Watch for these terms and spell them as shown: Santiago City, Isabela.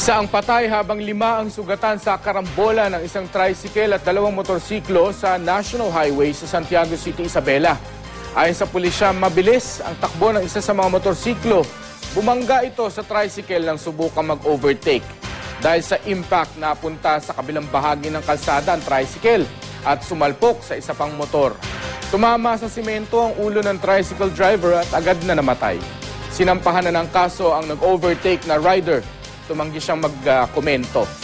Isa ang patay habang 5 ang sugatan sa karambola ng isang tricycle at 2 motorsiklo sa National Highway sa Santiago City, Isabela. Ayon sa pulisya, mabilis ang takbo ng isa sa mga motorsiklo. Bumangga ito sa tricycle nang subukang mag-overtake. Dahil sa impact, napunta sa kabilang bahagi ng kalsada ang tricycle at sumalpok sa isa pang motor. Tumama sa simento ang ulo ng tricycle driver at agad na namatay. Sinampahan na ng kaso ang nag-overtake na rider. Tumanggi siyang magkomento.